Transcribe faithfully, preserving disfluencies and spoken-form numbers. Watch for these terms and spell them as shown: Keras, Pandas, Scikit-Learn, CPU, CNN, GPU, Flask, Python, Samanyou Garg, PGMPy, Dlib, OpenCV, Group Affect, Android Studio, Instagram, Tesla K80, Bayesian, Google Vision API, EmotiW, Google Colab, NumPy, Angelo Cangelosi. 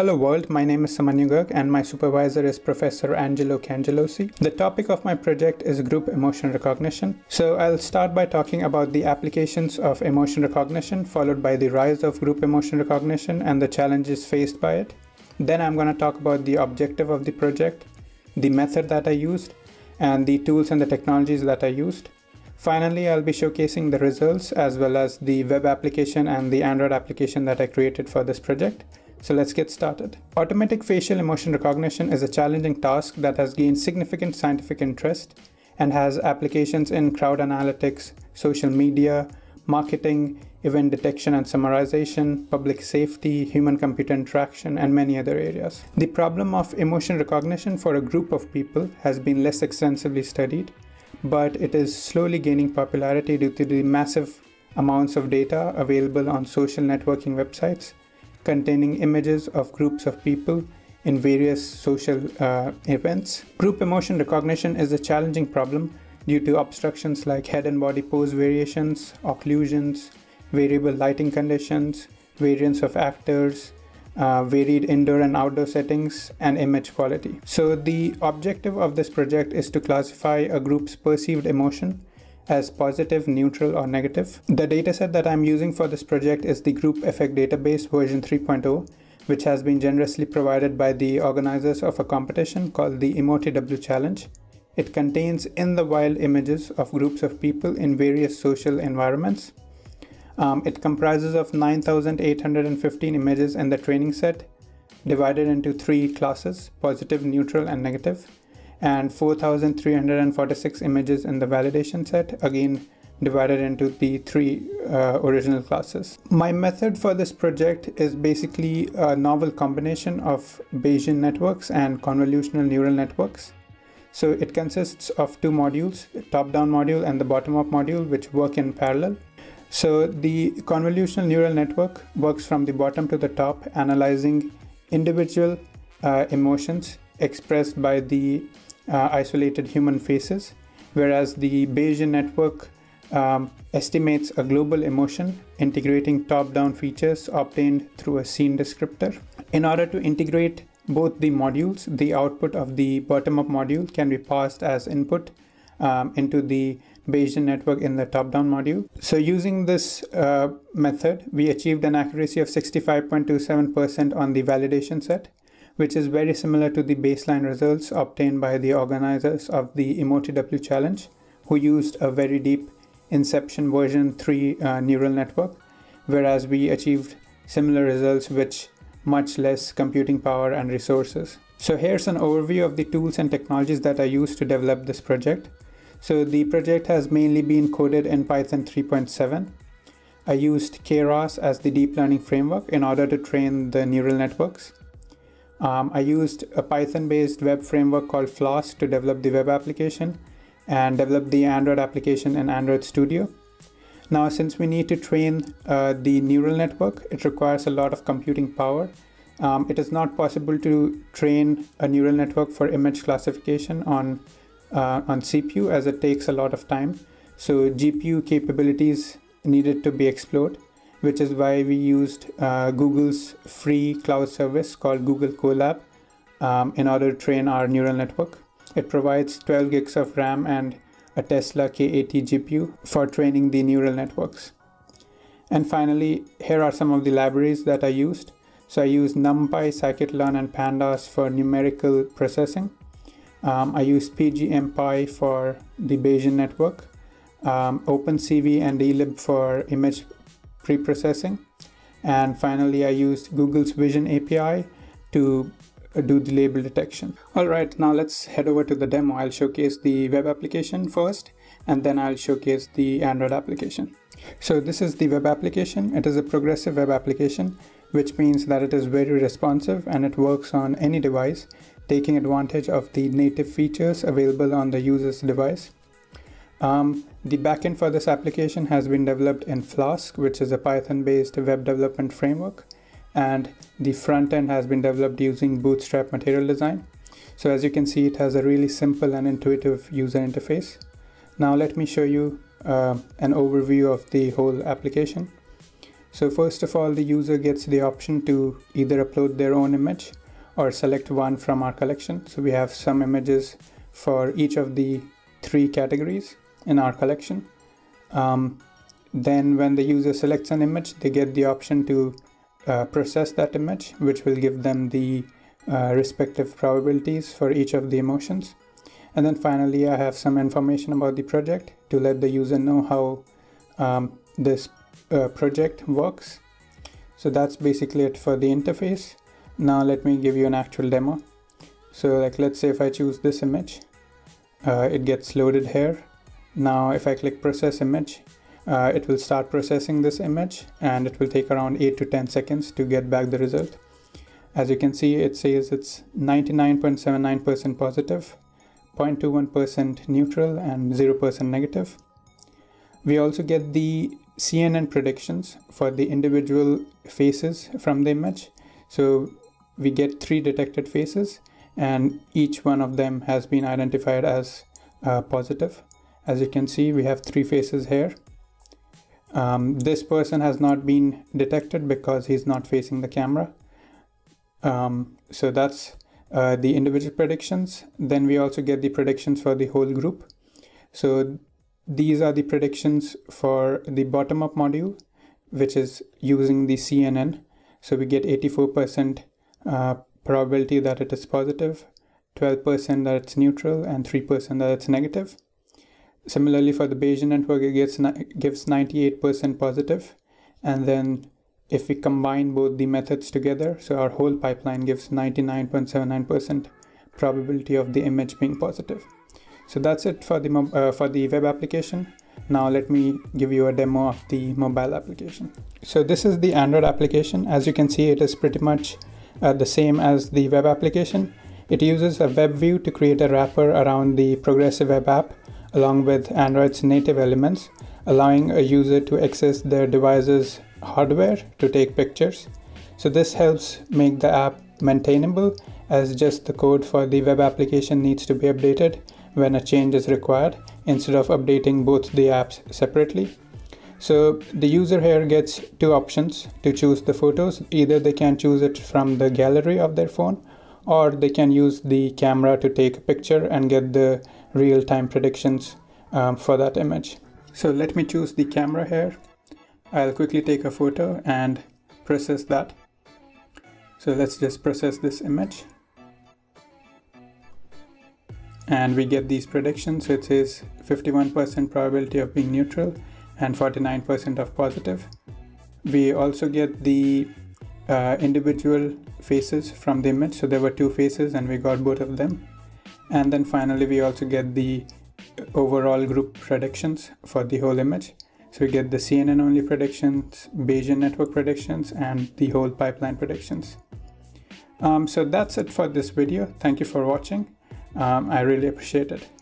Hello world, my name is Samanyou Garg and my supervisor is Professor Angelo Cangelosi. The topic of my project is group emotion recognition. So I'll start by talking about the applications of emotion recognition, followed by the rise of group emotion recognition and the challenges faced by it. Then I'm going to talk about the objective of the project, the method that I used, and the tools and the technologies that I used. Finally, I'll be showcasing the results as well as the web application and the Android application that I created for this project. So let's get started. Automatic facial emotion recognition is a challenging task that has gained significant scientific interest and has applications in crowd analytics, social media, marketing, event detection and summarization, public safety, human-computer interaction, and many other areas. The problem of emotion recognition for a group of people has been less extensively studied, but it is slowly gaining popularity due to the massive amounts of data available on social networking websites, containing images of groups of people in various social uh, events. Group emotion recognition is a challenging problem due to obstructions like head and body pose variations, occlusions, variable lighting conditions, variance of actors, uh, varied indoor and outdoor settings, and image quality. So the objective of this project is to classify a group's perceived emotion as positive, neutral, or negative. The dataset that I'm using for this project is the Group Affect database version three point oh, which has been generously provided by the organizers of a competition called the EmotiW Challenge. It contains in the wild images of groups of people in various social environments. Um, it comprises of nine thousand eight hundred fifteen images in the training set, divided into three classes, positive, neutral, and negative, and four thousand three hundred forty-six images in the validation set, again divided into the three uh, original classes. My method for this project is basically a novel combination of Bayesian networks and convolutional neural networks. So it consists of two modules, the top-down module and the bottom-up module, which work in parallel. So the convolutional neural network works from the bottom to the top, analyzing individual uh, emotions expressed by the Uh, isolated human faces, whereas the Bayesian network um, estimates a global emotion, integrating top-down features obtained through a scene descriptor. In order to integrate both the modules, the output of the bottom-up module can be passed as input um, into the Bayesian network in the top-down module. So using this uh, method, we achieved an accuracy of sixty-five point two seven percent on the validation set, which is very similar to the baseline results obtained by the organizers of the EmotiW Challenge, who used a very deep Inception version three uh, neural network, whereas we achieved similar results with much less computing power and resources. So here's an overview of the tools and technologies that I used to develop this project. So the project has mainly been coded in Python three point seven. I used Keras as the deep learning framework in order to train the neural networks. Um, I used a Python-based web framework called Flask to develop the web application and develop the Android application in Android Studio. Now, since we need to train uh, the neural network, it requires a lot of computing power. Um, it is not possible to train a neural network for image classification on, uh, on C P U, as it takes a lot of time. So G P U capabilities needed to be explored, which is why we used uh, Google's free cloud service called Google Colab um, in order to train our neural network. It provides twelve gigs of RAM and a Tesla K eighty G P U for training the neural networks. And finally, here are some of the libraries that I used. So I used NumPy, Scikit-Learn, and Pandas for numerical processing. Um, I used PGMPy for the Bayesian network, um, OpenCV and Dlib for image pre-processing, and finally I used Google's Vision A P I to do the label detection. Alright, now let's head over to the demo. I'll showcase the web application first, and then I'll showcase the Android application. So this is the web application. It is a progressive web application, which means that it is very responsive and it works on any device, taking advantage of the native features available on the user's device. Um, the backend for this application has been developed in Flask, which is a Python-based web development framework, and the front end has been developed using Bootstrap Material Design. So as you can see, it has a really simple and intuitive user interface. Now let me show you uh, an overview of the whole application. So first of all, the user gets the option to either upload their own image or select one from our collection. So we have some images for each of the three categories in our collection. Um, then when the user selects an image, they get the option to uh, process that image, which will give them the uh, respective probabilities for each of the emotions. And then finally, I have some information about the project to let the user know how um, this uh, project works. So that's basically it for the interface. Now let me give you an actual demo. So like, let's say if I choose this image, uh, it gets loaded here. Now if I click process image, uh, it will start processing this image, and it will take around eight to ten seconds to get back the result. As you can see, it says it's ninety-nine point seven nine percent positive, zero point two one percent neutral, and zero percent negative. We also get the C N N predictions for the individual faces from the image. So we get three detected faces, and each one of them has been identified as uh, positive. As you can see, we have three faces here. Um, this person has not been detected because he's not facing the camera. Um, so that's Uh, the individual predictions. Then we also get the predictions for the whole group. So these are the predictions for the bottom-up module, which is using the C N N. So we get eighty-four percent uh, probability that it is positive, twelve percent that it's neutral, and three percent that it's negative. Similarly, for the Bayesian network, it gets gives ninety-eight percent positive. And then if we combine both the methods together, so our whole pipeline gives ninety-nine point seven nine percent probability of the image being positive. So that's it for the uh, for the web application. Now let me give you a demo of the mobile application. So this is the Android application. As you can see, it is pretty much uh, the same as the web application. It uses a web view to create a wrapper around the progressive web app along with Android's native elements, allowing a user to access their device's hardware to take pictures. So this helps make the app maintainable, as just the code for the web application needs to be updated when a change is required, instead of updating both the apps separately. So the user here gets two options to choose the photos. Either they can choose it from the gallery of their phone, or they can use the camera to take a picture and get the real-time predictions um, for that image. So let me choose the camera here. I'll quickly take a photo and process that. So let's just process this image. And we get these predictions. So it says fifty-one percent probability of being neutral and forty-nine percent of positive. We also get the uh, individual faces from the image. So there were two faces and we got both of them. And then finally, we also get the overall group predictions for the whole image. So we get the C N N only predictions, Bayesian network predictions, and the whole pipeline predictions. Um, so that's it for this video. Thank you for watching. Um, I really appreciate it.